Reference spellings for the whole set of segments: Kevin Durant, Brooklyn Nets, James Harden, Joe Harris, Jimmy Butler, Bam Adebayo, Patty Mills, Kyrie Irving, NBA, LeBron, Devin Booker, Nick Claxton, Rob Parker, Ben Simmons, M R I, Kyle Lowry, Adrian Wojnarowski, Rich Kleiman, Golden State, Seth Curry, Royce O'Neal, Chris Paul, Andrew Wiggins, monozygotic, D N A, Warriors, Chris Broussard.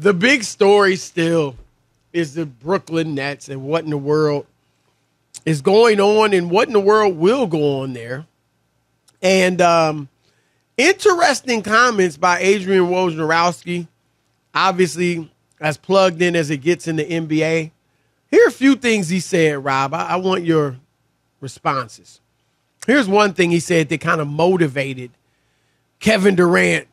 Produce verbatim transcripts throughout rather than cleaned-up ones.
the big story still is the Brooklyn Nets and what in the world is going on and what in the world will go on there. And um, interesting comments by Adrian Wojnarowski, obviously as plugged in as it gets in the N B A. Here are a few things he said, Rob. I, I want your responses. Here's one thing he said that kind of motivated Kevin Durant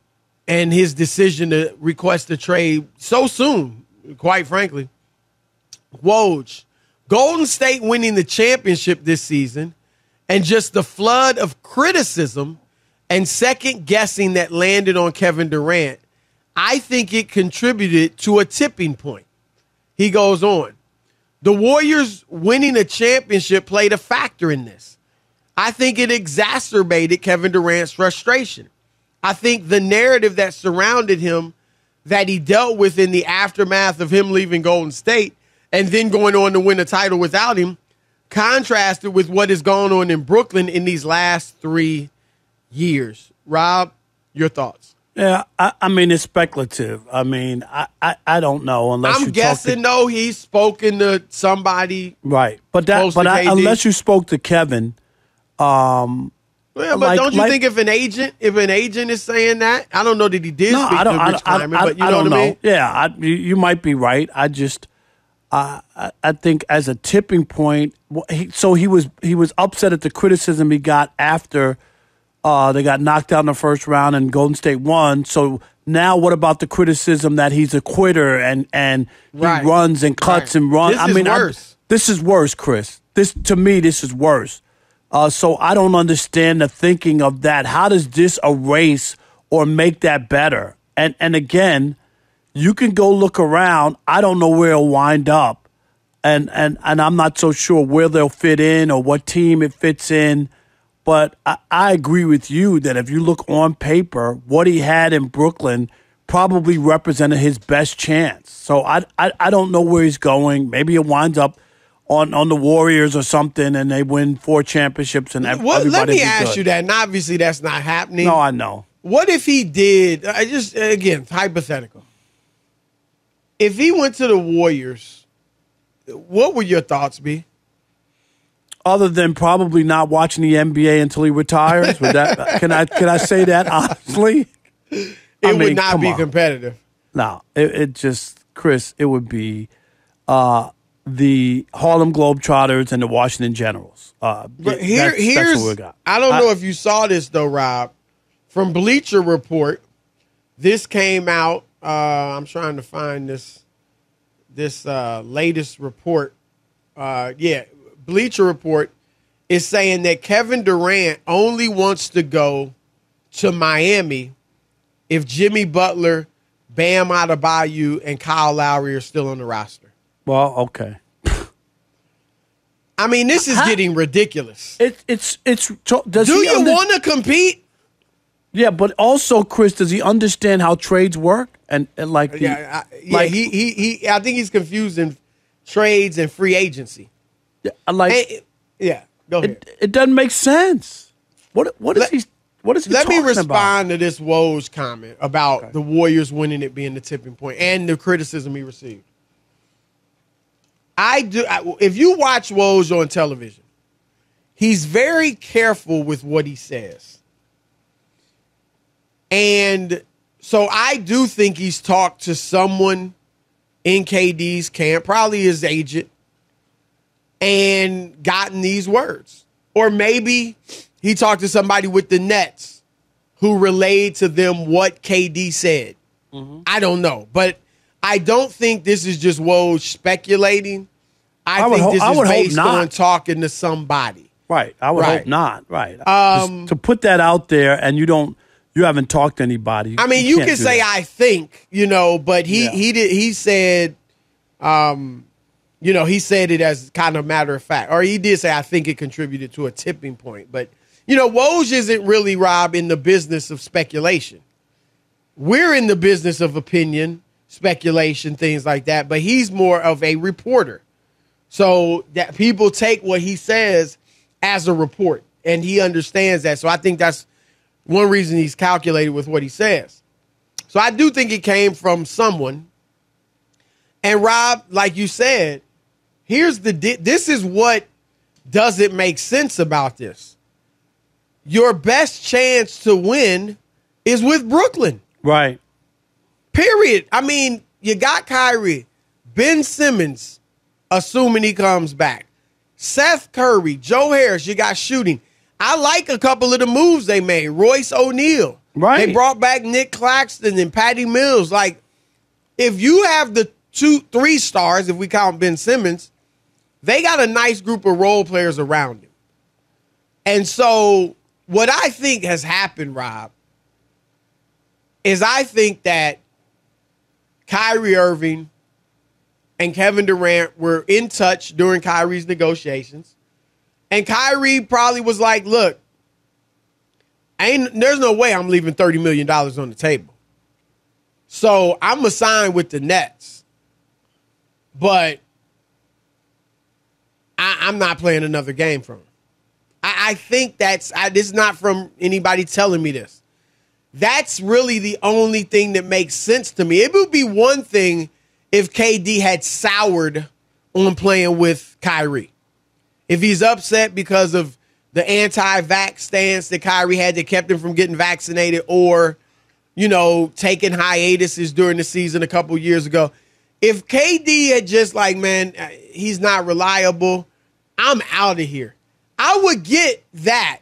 and his decision to request a trade so soon, quite frankly. Woj, Golden State winning the championship this season and just the flood of criticism and second-guessing that landed on Kevin Durant, I think it contributed to a tipping point. He goes on. The Warriors winning a championship played a factor in this. I think it exacerbated Kevin Durant's frustration. I think the narrative that surrounded him that he dealt with in the aftermath of him leaving Golden State and then going on to win a title without him contrasted with what has gone on in Brooklyn in these last three years. Rob, your thoughts? Yeah, I, I mean, it's speculative. I mean, I, I, I don't know unless I'm you guessing, though, no, he's spoken to somebody. Right. But that, but I, unless you spoke to Kevin. Um, yeah, but like, don't you like, think if an agent if an agent is saying that? I don't know that he did no, speak I don't, to Rich Kleiman, but you I know don't what I mean? Know. Yeah, I, you, you might be right. I just uh, I, I think as a tipping point, he, so he was, he was upset at the criticism he got after Uh, they got knocked out in the first round and Golden State won. So now what about the criticism that he's a quitter and, and right. he runs and cuts right. and runs? This I is mean, worse. I, this is worse, Chris. This to me, this is worse. Uh, so I don't understand the thinking of that. How does this erase or make that better? And, and again, you can go look around. I don't know where it'll wind up. And, and, and I'm not so sure where they'll fit in or what team it fits in. But I, I agree with you that if you look on paper, what he had in Brooklyn probably represented his best chance. So I, I, I don't know where he's going. Maybe it winds up on, on the Warriors or something, and they win four championships and everybody well, let me ask good. you that, and obviously that's not happening. No, I know. What if he did, I just again, hypothetical. If he went to the Warriors, what would your thoughts be? Other than probably not watching the N B A until he retires, would that, can I can I say that honestly? It I mean, would not be on. competitive. No, it, it just Chris. It would be uh, the Harlem Globetrotters and the Washington Generals. Uh, but here, that's, here's that's what we got. I don't I, know if you saw this though, Rob, from Bleacher Report. This came out. Uh, I'm trying to find this this uh, latest report. Uh, yeah. Bleacher Report is saying that Kevin Durant only wants to go to Miami if Jimmy Butler, Bam Adebayo, and Kyle Lowry are still on the roster. Well, okay. I mean, this is getting ridiculous. It, it's it's. Does Do you want to compete? Yeah, but also, Chris, does he understand how trades work? And, and like, the, yeah, I, yeah like, he he he. I think he's confusing trades and free agency. Like, hey, yeah, go ahead. It, it doesn't make sense. What what is let, he? What is he? Let me respond about? to this Woj comment about okay. the Warriors winning it being the tipping point and the criticism he received. I do. I, if you watch Woj on television, he's very careful with what he says, and so I do think he's talked to someone in K D's camp, probably his agent, and gotten these words. Or maybe he talked to somebody with the Nets who relayed to them what K D said. Mm-hmm. I don't know. But I don't think this is just Woj speculating. I, I think this ho- is based on talking to somebody. Right. I would right. hope not. Right. Um, just to put that out there and you don't you haven't talked to anybody. I mean, you, you can say that. I think, you know, but he yeah. he did he said um you know, he said it as kind of a matter of fact. Or he did say, I think it contributed to a tipping point. But, you know, Woj isn't really, Rob, in the business of speculation. We're in the business of opinion, speculation, things like that. But he's more of a reporter. So that people take what he says as a report. And he understands that. So I think that's one reason he's calculated with what he says. So I do think it came from someone And Rob, like you said, here's the di- this is what doesn't make sense about this. Your best chance to win is with Brooklyn. Right. Period. I mean, you got Kyrie, Ben Simmons, assuming he comes back, Seth Curry, Joe Harris, you got shooting. I like a couple of the moves they made. Royce O'Neal. Right. They brought back Nick Claxton and Patty Mills. Like, if you have the two, three stars, if we count Ben Simmons, they got a nice group of role players around him. And so what I think has happened, Rob, is I think that Kyrie Irving and Kevin Durant were in touch during Kyrie's negotiations. And Kyrie probably was like, look, ain't there's no way I'm leaving thirty million dollars on the table. So I'm going to sign with the Nets. But I, I'm not playing another game from him. I, I think that's, I, this is not from anybody telling me this. That's really the only thing that makes sense to me. It would be one thing if K D had soured on playing with Kyrie. If he's upset because of the anti-vax stance that Kyrie had that kept him from getting vaccinated, or, you know, taking hiatuses during the season a couple years ago. If K D had just like, man, he's not reliable, I'm out of here. I would get that.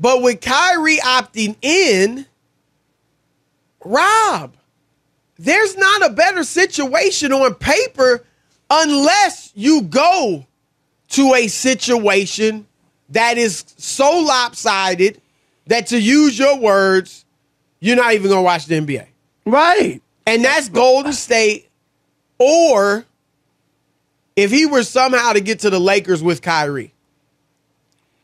But with Kyrie opting in, Rob, there's not a better situation on paper unless you go to a situation that is so lopsided that, to use your words, you're not even going to watch the N B A. Right. And that's Golden State. Or if he were somehow to get to the Lakers with Kyrie,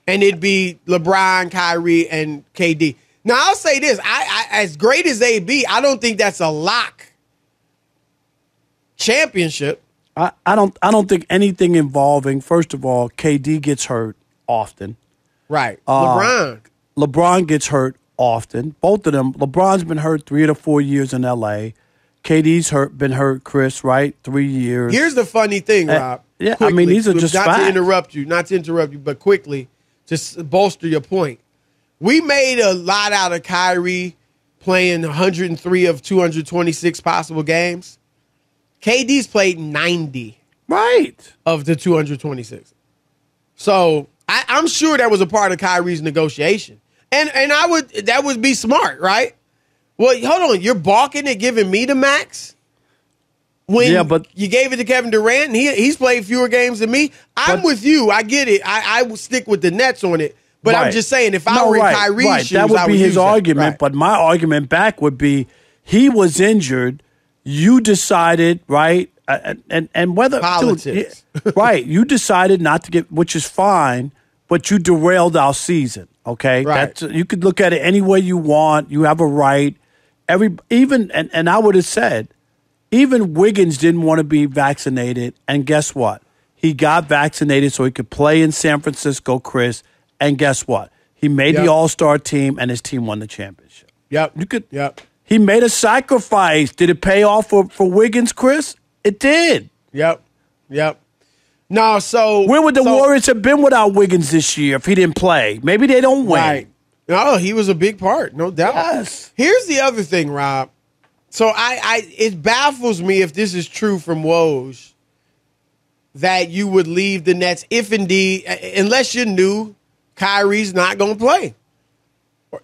and it'd be LeBron, Kyrie, and K D. Now, I'll say this. I, I as great as they be, I don't think that's a lock championship. I, I don't I don't think anything involving, first of all, K D gets hurt often. Right. Uh, LeBron. LeBron gets hurt often. Both of them. LeBron's been hurt three to four years in L A. K D's hurt, been hurt, Chris, right? Three years. Here's the funny thing, Rob. Uh, yeah, quickly, I mean, these are just not facts. Not to interrupt you, not to interrupt you, but quickly, to bolster your point. We made a lot out of Kyrie playing one hundred three of two hundred twenty-six possible games. K D's played ninety right. of the two hundred twenty-six. So I, I'm sure that was a part of Kyrie's negotiation. And and I would that would be smart, right? Well, hold on. You're balking at giving me the max? When yeah, but, you gave it to Kevin Durant, and he, he's played fewer games than me. I'm but, with you. I get it. I, I will stick with the Nets on it. But right. I'm just saying, if I no, were in right, Kyrie's right. shoes, that would I would be his argument. Right. But my argument back would be, he was injured. You decided, right, and and, and whether politics, dude, right? You decided not to get, which is fine, but you derailed our season. Okay, right. That's, you could look at it any way you want. You have a right. Every even and, and I would have said. Even Wiggins didn't want to be vaccinated, and guess what? He got vaccinated so he could play in San Francisco, Chris, and guess what? He made yep. the All-Star team, and his team won the championship. Yep. You could. Yep. He made a sacrifice. Did it pay off for, for Wiggins, Chris? It did. Yep. Yep. No, so... Where would the so, Warriors have been without Wiggins this year if he didn't play? Maybe they don't win. Right. No, he was a big part, no doubt. Yes. Here's the other thing, Rob. So I, I, it baffles me if this is true from Woj that you would leave the Nets if indeed, unless you knew Kyrie's not going to play,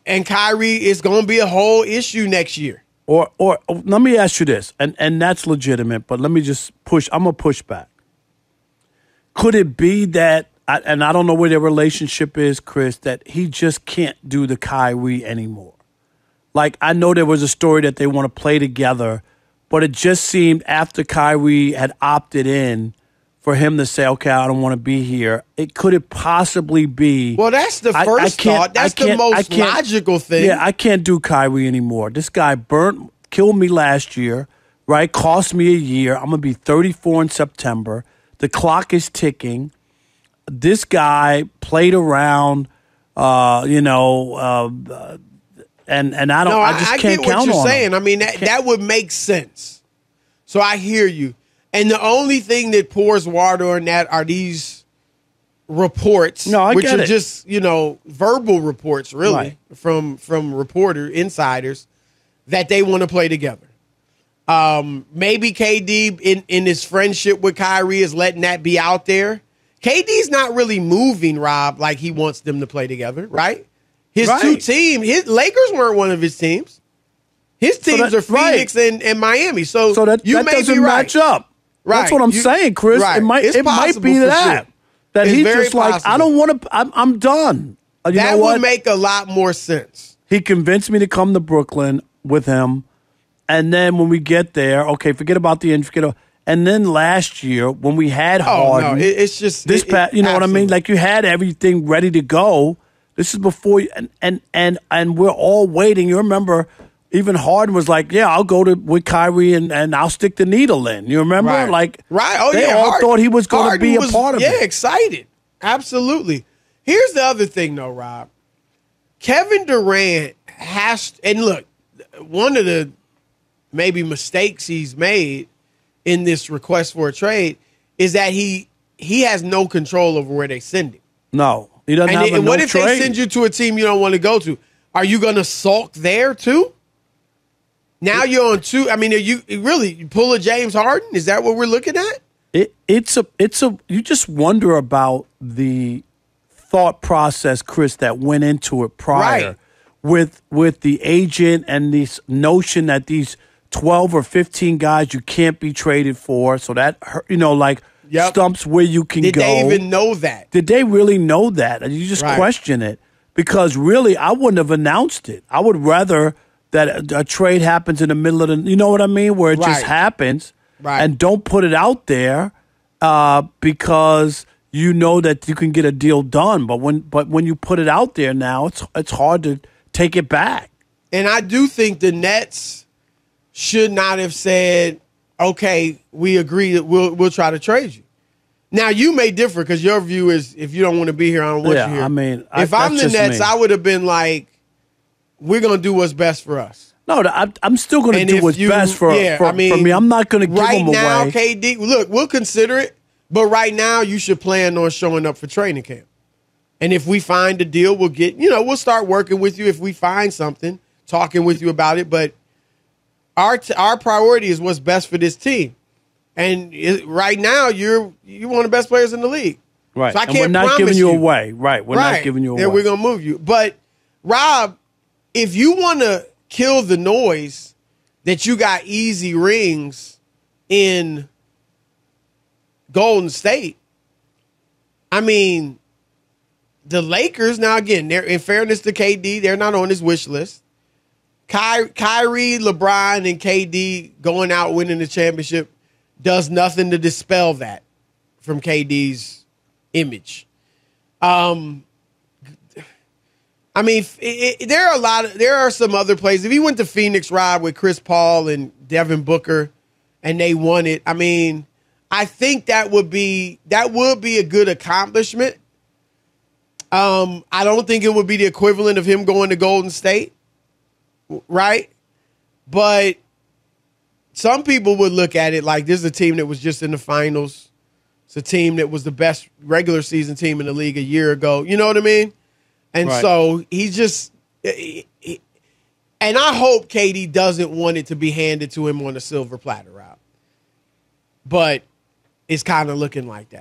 and Kyrie is going to be a whole issue next year. Or, or let me ask you this, and and that's legitimate, but let me just push. I'm gonna push back. Could it be that, and I don't know where their relationship is, Chris, that he just can't do the Kyrie anymore? Like, I know there was a story that they want to play together, but it just seemed after Kyrie had opted in for him to say, okay, I don't want to be here. It could it possibly be. Well, that's the first I, I thought. That's the most logical thing. Yeah, I can't do Kyrie anymore. This guy burnt, killed me last year, right? Cost me a year. I'm going to be thirty-four in September. The clock is ticking. This guy played around, uh, you know, uh, And and I don't. No, I just I, I can't get what count you're on saying. Him. I mean, that, that would make sense. So I hear you. And the only thing that pours water on that are these reports, no, I which get are it. just, you know, verbal reports, really, right. from from reporter insiders that they want to play together. Um, maybe K D in, in his friendship with Kyrie is letting that be out there. K D's not really moving, Rob, like he wants them to play together, right? His right. two teams, his Lakers weren't one of his teams. His teams so that, are Phoenix right. and, and Miami. So, so that, you that may doesn't be right. match up. Right. That's what I'm you, saying, Chris. Right. It might it's it might be that. Sure. That it's he's just possible. like, I don't want to, I'm, I'm done. You that know what? would make a lot more sense. He convinced me to come to Brooklyn with him. And then when we get there, okay, forget about the injury. And then last year when we had Harden, oh, no, it, it's just this. It, pat, you know absolutely. what I mean? Like you had everything ready to go. This is before you, and and and and we're all waiting. You remember, even Harden was like, "Yeah, I'll go to with Kyrie and, and I'll stick the needle in." You remember, right. like right? Oh they yeah, all Harden, thought he was going to be a was, part of yeah, it. Yeah, excited, absolutely. Here's the other thing, though, Rob. Kevin Durant has, and look, one of the maybe mistakes he's made in this request for a trade is that he he has no control over where they send him. No, he doesn't. And have it, a and no what if trade. they send you to a team you don't want to go to? Are you going to sulk there too? Now it, you're on two. I mean, are you really you pull a James Harden? Is that what we're looking at? It it's a it's a you just wonder about the thought process, Chris, that went into it prior right. with with the agent and this notion that these twelve or fifteen guys you can't be traded for. So that, you know, like yep. stumps where you can Did go. Did they even know that? Did they really know that? You just right. question it. Because really, I wouldn't have announced it. I would rather that a, a trade happens in the middle of the, you know what I mean? Where it right. just happens. Right. And don't put it out there uh, because you know that you can get a deal done. But when but when you put it out there now, it's it's hard to take it back. And I do think the Nets should not have said, okay, we agree that we'll we'll try to trade you. Now, you may differ because your view is if you don't want to be here, I don't want yeah, you here. I mean, if I, I'm the Nets, me. I would have been like, we're going to do what's best for us. No, I, I'm still going to do what's you, best for, yeah, for, I mean, for me. I'm not going to give right them away. Right now, K D, look, we'll consider it, but right now you should plan on showing up for training camp. And if we find a deal, we'll get, you know, we'll start working with you if we find something, talking with you about it, but Our t our priority is what's best for this team, and it, right now you're you're one of the best players in the league. Right, so I and can't we're not promise giving you away. Right, we're right. not giving you away. Then we're gonna move you. But Rob, if you want to kill the noise that you got easy rings in Golden State, I mean, the Lakers. Now again, they're in fairness to K D, they're not on his wish list. Kyrie, LeBron, and K D going out winning the championship does nothing to dispel that from K D's image. Um, I mean, it, it, there are a lot of there are some other plays. If he went to Phoenix, Rob, with Chris Paul and Devin Booker, and they won it, I mean, I think that would be that would be a good accomplishment. Um, I don't think it would be the equivalent of him going to Golden State. Right? But some people would look at it like this is a team that was just in the finals. It's a team that was the best regular season team in the league a year ago. You know what I mean? And right. so he just he, he, and I hope K D doesn't want it to be handed to him on a silver platter route. But it's kind of looking like that.